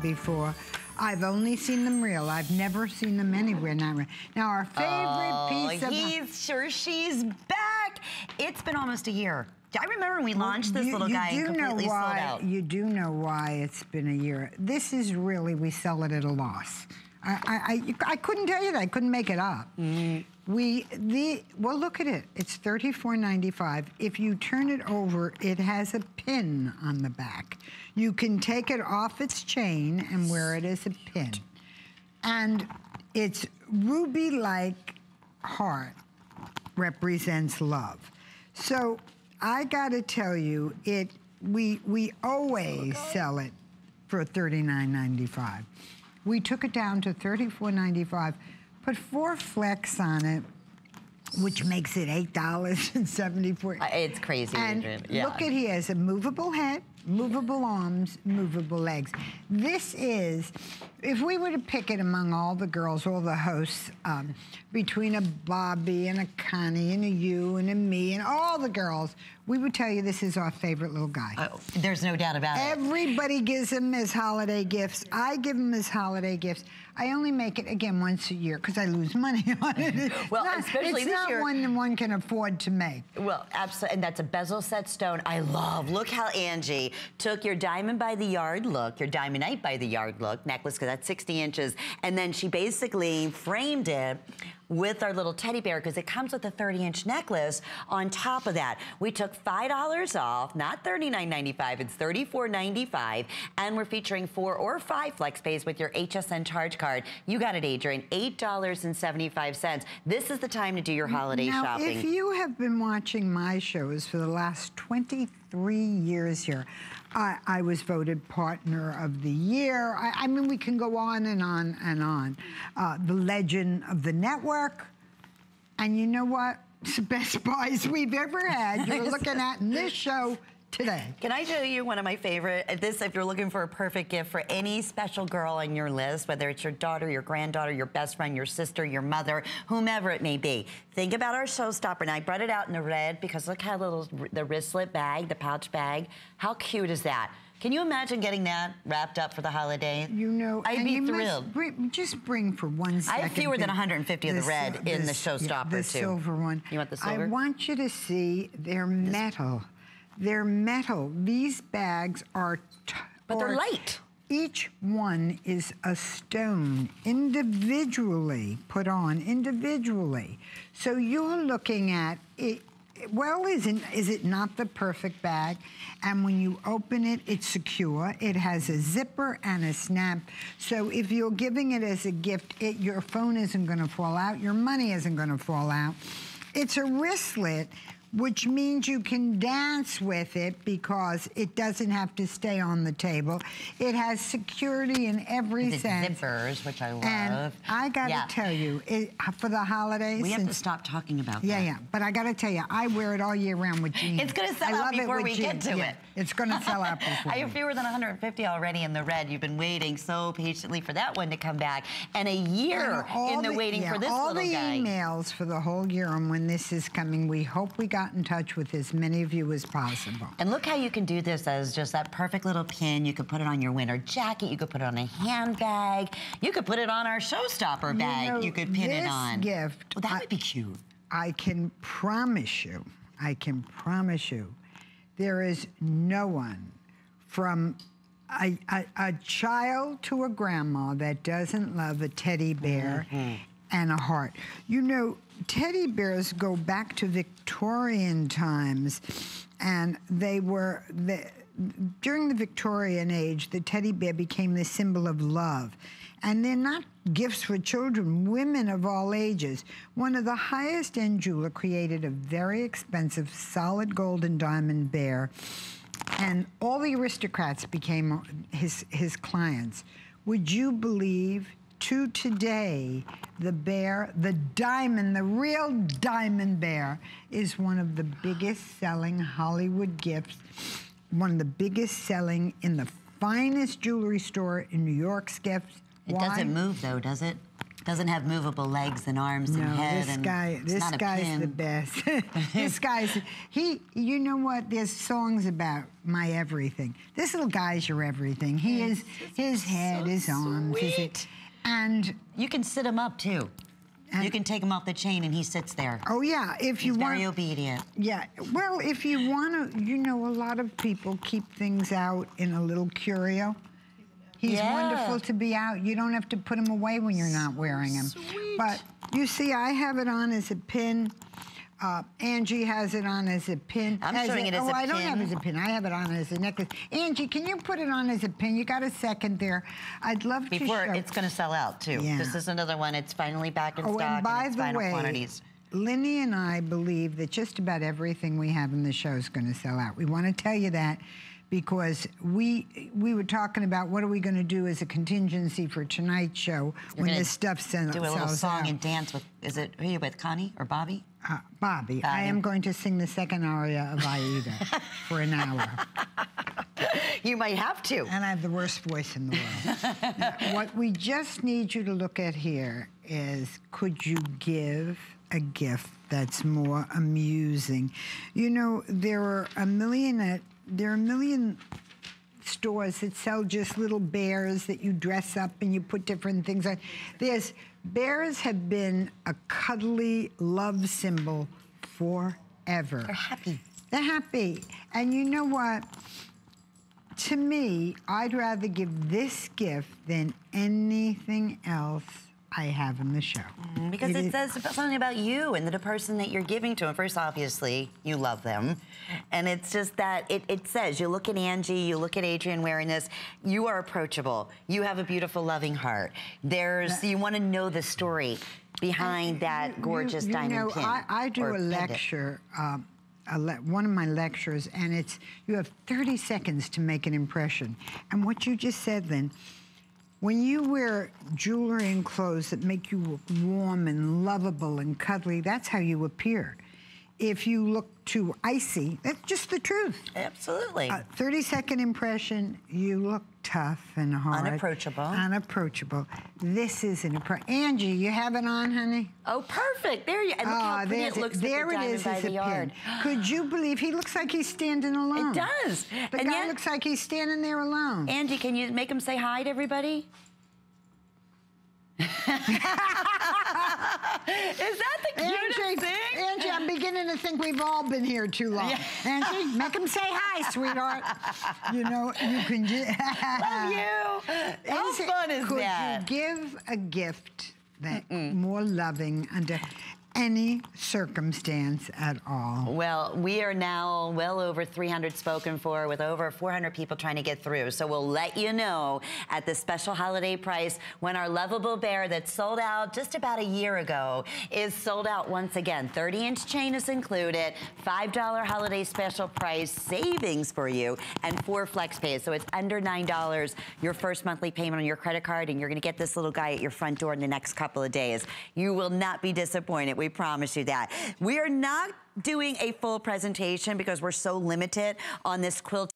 Before. I've only seen them real. I've never seen them anywhere. Not real. Now our favorite piece of... she's back. It's been almost a year. I remember when we launched this little guy and completely sold out. You do know why it's been a year. This is really, we sell it at a loss. I couldn't tell you that. I couldn't make it up. Well, look at it. It's $34.95. If you turn it over, it has a pin on the back. You can take it off its chain and wear it as a pin. And its ruby-like heart represents love. So I gotta tell you, we always sell it for $39.95. We took it down to $34.95, put 4 flecks on it, which makes it $8.74. It's crazy, Adrienne. Yeah. Look at he has a movable head, movable arms, movable legs. This is, if we were to pick it among all the girls, all the hosts, between a Bobby and a Connie and a you and a me and all the girls, we would tell you this is our favorite little guy. Oh, there's no doubt about it. Everybody gives him his holiday gifts. I give him his holiday gifts. I only make it, again, once a year because I lose money on it. Well, especially this year. It's not one that one can afford to make. Well, absolutely. And that's a bezel set stone. I love. Look how Angie took your diamond by the yard look, your diamondite by the yard look, necklace, because that's 60 inches. And then she basically framed it with our little teddy bear because it comes with a 30-inch necklace on top of that. We took $5 off, not $39.95, it's $34.95, and we're featuring 4 or 5 flex pays with your HSN charge card. You got it, Adrienne, $8.75. This is the time to do your holiday shopping. If you have been watching my shows for the last 23 years here, I was voted Partner of the Year. I mean, we can go on and on and on. The legend of the network. And you know what? It's the best buys we've ever had. You're looking at in this show today. Can I show you one of my favorite? This, if you're looking for a perfect gift for any special girl on your list, whether it's your daughter, your granddaughter, your best friend, your sister, your mother, whomever it may be. Think about our showstopper. And I brought it out in the red because look how little the wristlet bag, the pouch bag. How cute is that? Can you imagine getting that wrapped up for the holiday? You know, I'd be thrilled. Just bring for one second. I have fewer than 150 of the red in the showstopper, too. The silver one. You want the silver? I want you to see their metal. They're metal. These bags are... But they're light. Each one is a stone individually put on, individually. So you're looking at... Well, is it not the perfect bag? And when you open it, it's secure. It has a zipper and a snap. So if you're giving it as a gift, your phone isn't going to fall out. Your money isn't going to fall out. It's a wristlet, which means you can dance with it because it doesn't have to stay on the table. It has security in every sense. Zippers, which I love. And I gotta tell you, for the holidays... We have to stop talking about that. Yeah, but I gotta tell you, I wear it all year round with jeans. It's gonna sell out before we get to it. It's gonna sell out before. I have fewer than 150 already in the red. You've been waiting so patiently for that one to come back. And a year in the waiting for this little guy. All the emails for the whole year on when this is coming, we hope we got in touch with as many of you as possible. And look how you can do this as just that perfect little pin. You could put it on your winter jacket. You could put it on a handbag. You could put it on our showstopper bag. You could pin it on. This gift. Well, that would be cute. I can promise you, there is no one from a child to a grandma that doesn't love a teddy bear and a heart. You know, teddy bears go back to Victorian times, and they were, during the Victorian age, the teddy bear became the symbol of love. And they're not gifts for children, women of all ages. One of the highest-end jeweler created a very expensive solid gold and diamond bear, and all the aristocrats became his clients. Would you believe to today, the bear, the diamond, the real diamond bear, is one of the biggest selling Hollywood gifts, one of the biggest selling in the finest jewelry store in New York's gifts. It doesn't move though, does it? doesn't have movable legs and arms and head. This guy's the best. You know what? There's songs about my everything. This little guy's your everything. He is his head, his arms, and you can sit him up too. You can take him off the chain and he sits there. Oh yeah, he's very obedient. Yeah, well, if you want to, you know, a lot of people keep things out in a little curio. He's wonderful to be out. You don't have to put him away when you're not wearing him. Sweet. But you see, I have it on as a pin. Angie has it on as a pin. I'm showing it as a pin. Oh, I don't have it as a pin. I have it on as a necklace. Angie, can you put it on as a pin? You got a second there. I'd love to show. It's going to sell out, too. Yeah. This is another one. It's finally back in stock, and it's final quantities. Linny and I believe that just about everything we have in the show is going to sell out. We want to tell you that because we were talking about what are we going to do as a contingency for tonight's show when this stuff sells out. Do a little song and dance with, who are you with, Connie or Bobby? Bobby, I am going to sing the second aria of Aida for an hour. You might have to. And I have the worst voice in the world. Now, what we just need you to look at here is, could you give a gift that's more amusing? You know, there are a million stores that sell just little bears that you dress up and you put different things on. Bears have been a cuddly love symbol forever. They're happy. They're happy. And you know what? To me, I'd rather give this gift than anything else I have in the show. Because it says something about you and the person that you're giving to. And first, obviously, you love them. And it's just that it says, you look at Angie, you look at Adrienne wearing this, you are approachable. You have a beautiful, loving heart. You want to know the story behind that gorgeous diamond pin. You know, I do a lecture, one of my lectures, and it's, you have 30 seconds to make an impression. And what you just said, Lynn, when you wear jewelry and clothes that make you look warm and lovable and cuddly, that's how you appear. If you look too icy, that's just the truth. Absolutely. 30-second impression, you look tough and hard. Unapproachable. Unapproachable. This is an approach. Angie, you have it on, honey? Oh, perfect. There you go. Oh, it looks there it is as a pin. Could you believe he looks like he's standing alone? It does. The guy looks like he's standing there alone. Angie, can you make him say hi to everybody? Is that the cutest thing? Angie, I'm beginning to think we've all been here too long. Yeah. Angie, make him say hi, sweetheart. You know, you can just... Love you. How fun is that? Could you give a gift that more loving under any circumstance at all? Well, we are now well over 300 spoken for, with over 400 people trying to get through. So we'll let you know at the special holiday price when our lovable bear that sold out just about a year ago is sold out once again. 30-inch chain is included, $5 holiday special price savings for you, and 4 flex pays. So it's under $9, your first monthly payment on your credit card, and you're going to get this little guy at your front door in the next couple of days. You will not be disappointed. We promise you that. We are not doing a full presentation because we're so limited on this quilting.